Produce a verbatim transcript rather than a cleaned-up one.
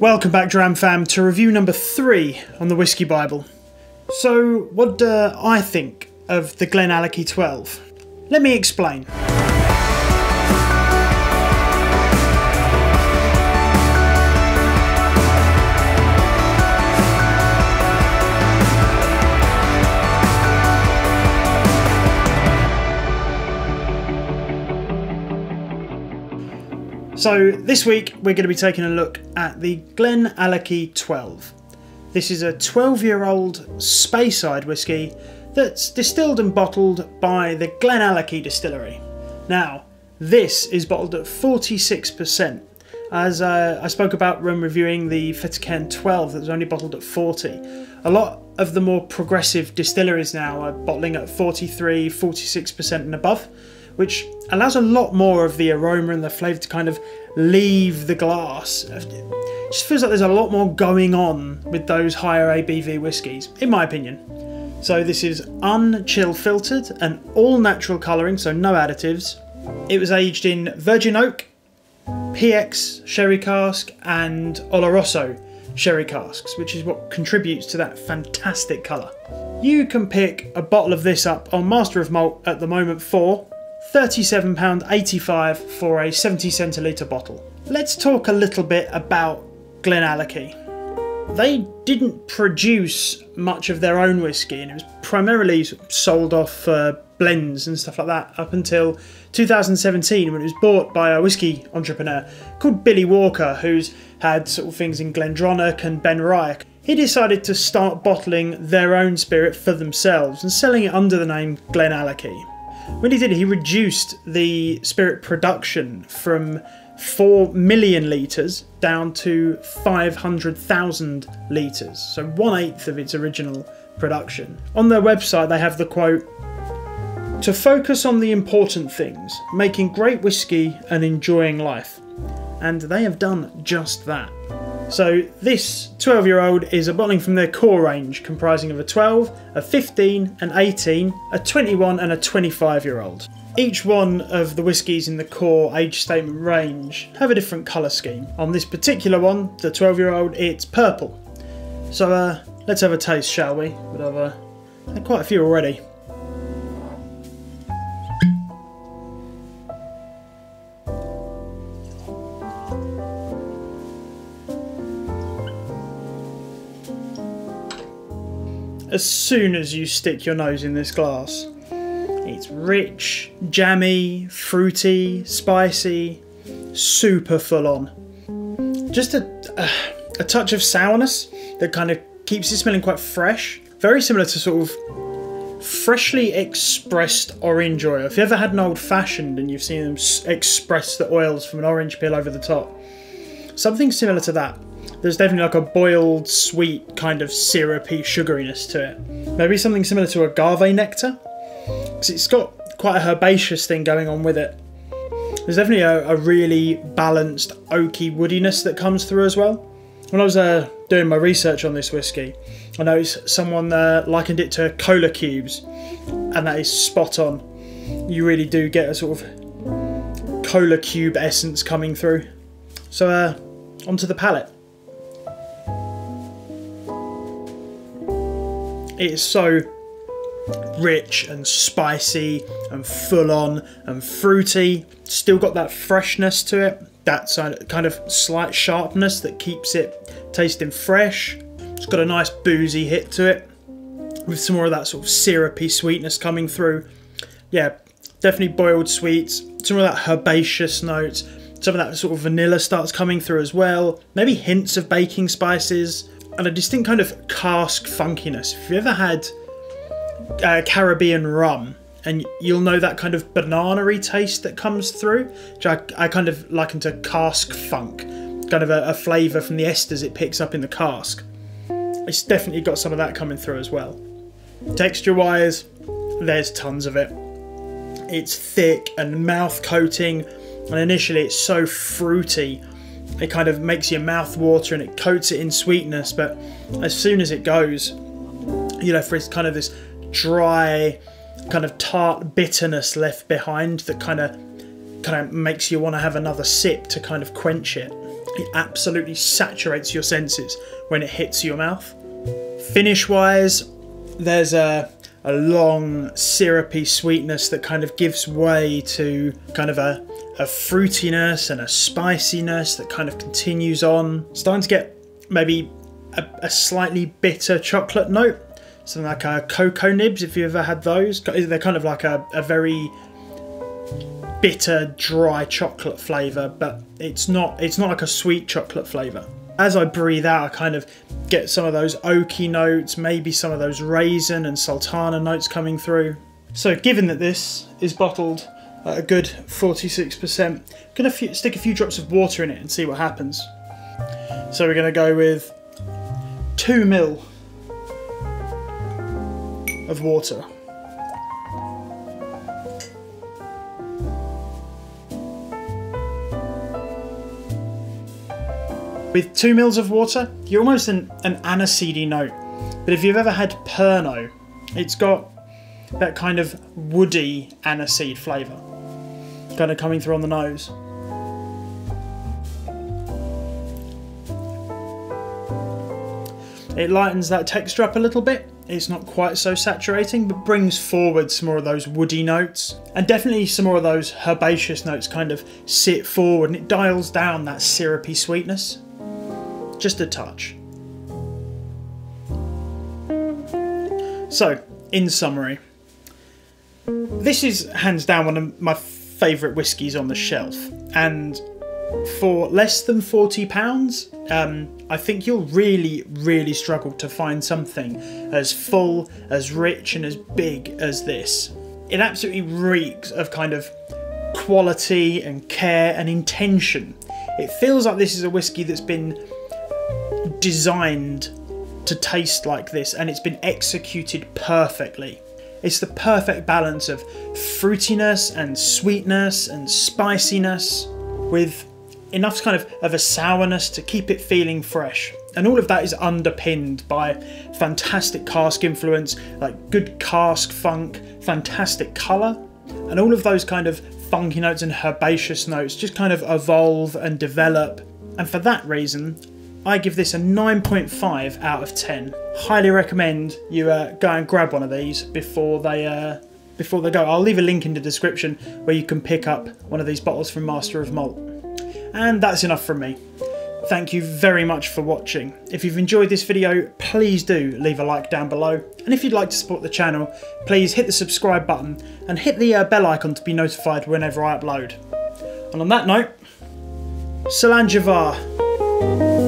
Welcome back, Dram Fam, to review number three on the Whisky Bible. So, what do uh, I think of the Glenallachie twelve? Let me explain. So this week we're going to be taking a look at the Glenallachie twelve. This is a twelve year old Speyside whisky that's distilled and bottled by the Glenallachie Distillery. Now this is bottled at forty-six percent. As uh, I spoke about when reviewing the Fetican twelve that was only bottled at forty. A lot of the more progressive distilleries now are bottling at forty-three, forty-six percent and above, which allows a lot more of the aroma and the flavour to kind of leave the glass. It just feels like there's a lot more going on with those higher A B V whiskies, in my opinion. So this is unchill filtered and all natural colouring, so no additives. It was aged in virgin oak, P X sherry cask and Oloroso sherry casks, which is what contributes to that fantastic colour. You can pick a bottle of this up on Master of Malt at the moment for thirty-seven pounds eighty-five for a seventy centilitre bottle. Let's talk a little bit about Glenallachie. They didn't produce much of their own whiskey and it was primarily sold off uh, blends and stuff like that up until two thousand seventeen when it was bought by a whiskey entrepreneur called Billy Walker, who's had sort of things in Glendronach and Benriach. He decided to start bottling their own spirit for themselves and selling it under the name Glenallachie. When he did it, he reduced the spirit production from four million litres down to five hundred thousand litres, so one eighth of its original production. On their website they have the quote, "To focus on the important things, making great whiskey and enjoying life." And they have done just that. So this twelve year old is a bottling from their core range, comprising of a twelve, a fifteen, an eighteen, a twenty-one and a twenty-five year old. Each one of the whiskies in the core age statement range have a different colour scheme. On this particular one, the twelve year old, it's purple. So uh, let's have a taste, shall we? But I've uh, had quite a few already. As soon as you stick your nose in this glass, it's rich, jammy, fruity, spicy, super full on. Just a, uh, a touch of sourness that kind of keeps it smelling quite fresh. Very similar to sort of freshly expressed orange oil. If you ever had an old fashioned and you've seen them express the oils from an orange peel over the top, something similar to that. There's definitely like a boiled, sweet, kind of syrupy sugariness to it. Maybe something similar to agave nectar, because it's got quite a herbaceous thing going on with it. There's definitely a, a really balanced, oaky woodiness that comes through as well. When I was uh, doing my research on this whiskey, I noticed someone uh, likened it to cola cubes, and that is spot on. You really do get a sort of cola cube essence coming through. So uh, onto the palate. It is so rich and spicy and full on and fruity, still got that freshness to it, that kind of slight sharpness that keeps it tasting fresh. It's got a nice boozy hit to it with some more of that sort of syrupy sweetness coming through. Yeah, definitely boiled sweets, some of that herbaceous notes, some of that sort of vanilla starts coming through as well, maybe hints of baking spices, and a distinct kind of cask funkiness. If you ever had uh, Caribbean rum, and you'll know that kind of banana-y taste that comes through, which I, I kind of liken to cask funk, kind of a, a flavour from the esters it picks up in the cask. It's definitely got some of that coming through as well. Texture-wise, there's tons of it. It's thick and mouth-coating, and initially it's so fruity. It kind of makes your mouth water and it coats it in sweetness, but as soon as it goes, you know, for it's kind of this dry, kind of tart bitterness left behind that kind of kind of makes you want to have another sip to kind of quench it. It absolutely saturates your senses when it hits your mouth. Finish wise, there's a, a long syrupy sweetness that kind of gives way to kind of a, a fruitiness and a spiciness that kind of continues on. Starting to get maybe a, a slightly bitter chocolate note, something like a cocoa nibs, if you've ever had those. They're kind of like a, a very bitter, dry chocolate flavour, but it's not it's not like a sweet chocolate flavour. As I breathe out, I kind of get some of those oaky notes, maybe some of those raisin and sultana notes coming through. So given that this is bottled at a good forty-six percent, I'm going to stick a few drops of water in it and see what happens. So we're going to go with two mil of water. With two mils of water, you're almost an, an aniseedy note. But if you've ever had Pernod, it's got that kind of woody aniseed flavour kind of coming through on the nose. It lightens that texture up a little bit. It's not quite so saturating, but brings forward some more of those woody notes. And definitely some more of those herbaceous notes kind of sit forward, and it dials down that syrupy sweetness. Just a touch. So, in summary, this is hands down one of my favourite whiskies on the shelf, and for less than forty pounds, um, I think you'll really, really struggle to find something as full, as rich and as big as this. It absolutely reeks of kind of quality and care and intention. It feels like this is a whiskey that's been designed to taste like this, and it's been executed perfectly. It's the perfect balance of fruitiness and sweetness and spiciness with enough kind of of a sourness to keep it feeling fresh. And all of that is underpinned by fantastic cask influence, like good cask funk, fantastic colour, and all of those kind of funky notes and herbaceous notes just kind of evolve and develop. And for that reason, I give this a nine point five out of ten. Highly recommend you uh, go and grab one of these before they uh, before they go. I'll leave a link in the description where you can pick up one of these bottles from Master of Malt. And that's enough from me. Thank you very much for watching. If you've enjoyed this video, please do leave a like down below. And if you'd like to support the channel, please hit the subscribe button and hit the uh, bell icon to be notified whenever I upload. And on that note, Slàinte Mhath.